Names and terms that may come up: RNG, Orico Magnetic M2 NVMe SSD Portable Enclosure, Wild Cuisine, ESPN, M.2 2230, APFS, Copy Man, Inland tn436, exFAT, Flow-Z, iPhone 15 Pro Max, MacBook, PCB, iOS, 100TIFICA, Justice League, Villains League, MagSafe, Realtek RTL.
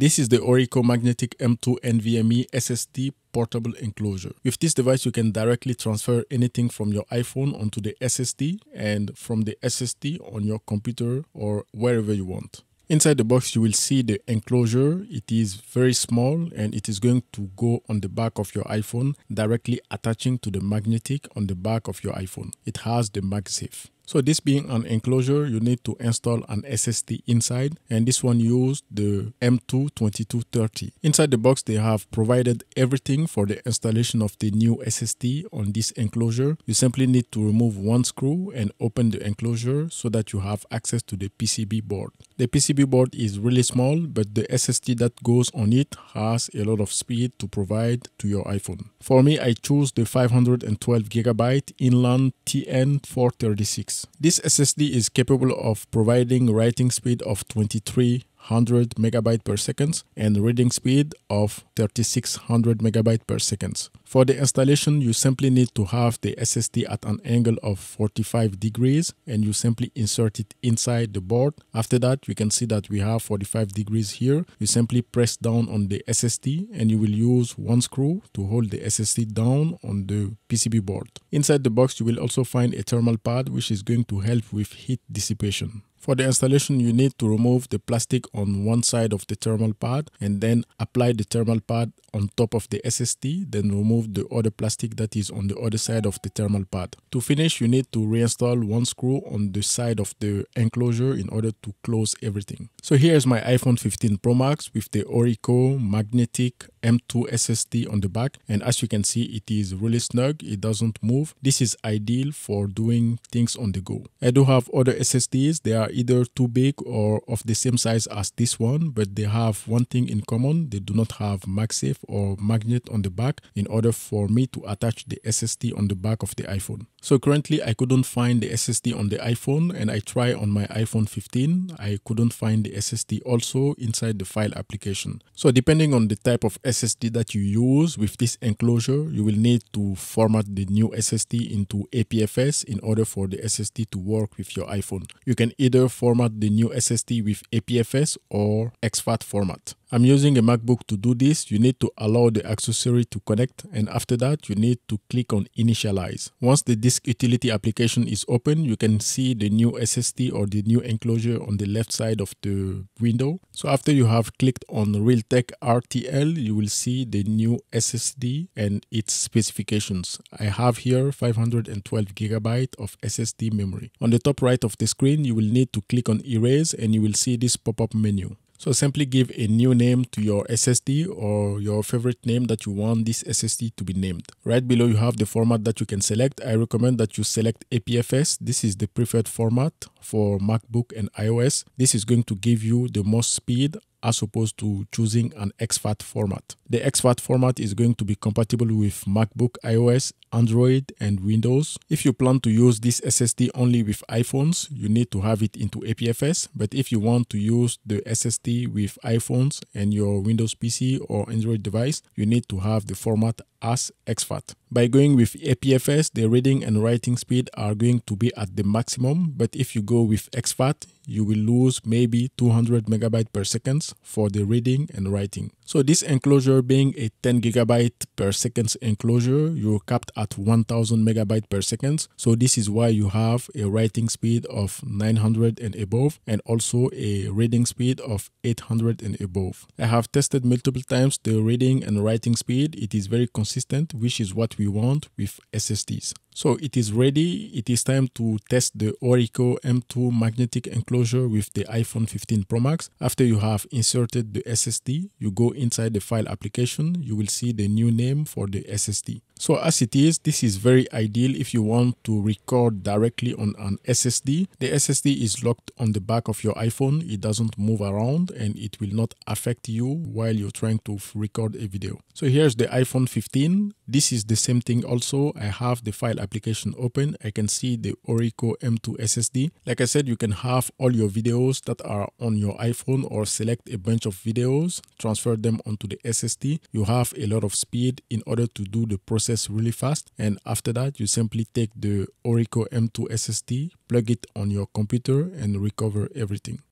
This is the Orico Magnetic M2 NVMe SSD Portable Enclosure. With this device, you can directly transfer anything from your iPhone onto the SSD and from the SSD on your computer or wherever you want. Inside the box, you will see the enclosure. It is very small and it is going to go on the back of your iPhone, directly attaching to the magnetic on the back of your iPhone. It has the MagSafe. So this being an enclosure, you need to install an SSD inside, and this one used the M.2 2230. Inside the box, they have provided everything for the installation of the new SSD on this enclosure. You simply need to remove one screw and open the enclosure so that you have access to the PCB board. The PCB board is really small, but the SSD that goes on it has a lot of speed to provide to your iPhone. For me, I choose the 512GB Inland tn436. This SSD is capable of providing writing speed of 2300 megabytes per second and reading speed of 3600 megabytes per second. For the installation, you simply need to have the SSD at an angle of 45 degrees and you simply insert it inside the board. After that, you can see that we have 45 degrees here. You simply press down on the SSD and you will use one screw to hold the SSD down on the PCB board. Inside the box, you will also find a thermal pad which is going to help with heat dissipation. For the installation, you need to remove the plastic on one side of the thermal pad and then apply the thermal pad on top of the SSD, then remove the other plastic that is on the other side of the thermal pad. To finish, you need to reinstall one screw on the side of the enclosure in order to close everything. So here is my iPhone 15 Pro Max with the Orico Magnetic M2 SSD on the back, and as you can see, it is really snug, it doesn't move. This is ideal for doing things on the go. I do have other SSDs, they are either too big or of the same size as this one, but they have one thing in common: they do not have MagSafe or magnet on the back in order for me to attach the SSD on the back of the iPhone. So currently I couldn't find the SSD on the iPhone, and I try on my iPhone 15. I couldn't find the SSD also inside the file application. So depending on the type of SSD that you use with this enclosure, you will need to format the new SSD into APFS in order for the SSD to work with your iPhone. You can either format the new SSD with APFS or exFAT format. I'm using a MacBook to do this. You need to allow the accessory to connect, and after that you need to click on initialize. Once the disk utility application is open, you can see the new SSD or the new enclosure on the left side of the window. So after you have clicked on Realtek RTL, you will see the new SSD and its specifications. I have here 512GB of SSD memory. On the top right of the screen, you will need to click on erase and you will see this pop-up menu. So simply give a new name to your SSD or your favorite name that you want this SSD to be named. Right below you have the format that you can select. I recommend that you select APFS. This is the preferred format for MacBook and iOS. This is going to give you the most speed as opposed to choosing an exFAT format. The exFAT format is going to be compatible with MacBook, iOS, Android and Windows. If you plan to use this SSD only with iPhones, you need to have it into APFS, but if you want to use the SSD with iPhones and your Windows PC or Android device, you need to have the format as exFAT. By going with APFS, the reading and writing speed are going to be at the maximum, but if you go with exFAT, you will lose maybe 200 megabytes per second for the reading and writing. So this enclosure being a 10GB per second enclosure, you're capped at 1000 megabytes per second. So this is why you have a writing speed of 900 and above, and also a reading speed of 800 and above. I have tested multiple times the reading and writing speed. It is very consistent, which is what we want with SSDs. So it is ready. It is time to test the Orico M2 magnetic enclosure with the iPhone 15 Pro Max. After you have inserted the SSD, you go inside the file application. You will see the new name for the SSD. So as it is, this is very ideal if you want to record directly on an SSD. The SSD is locked on the back of your iPhone. It doesn't move around and it will not affect you while you're trying to record a video. So here's the iPhone 15. This is the same thing also. I have the file application open. I can see the Orico M2 SSD. Like I said, you can have all your videos that are on your iPhone or select a bunch of videos, transfer them onto the SSD. You have a lot of speed in order to do the process really fast, and after that you simply take the Orico M2 SSD, plug it on your computer and recover everything.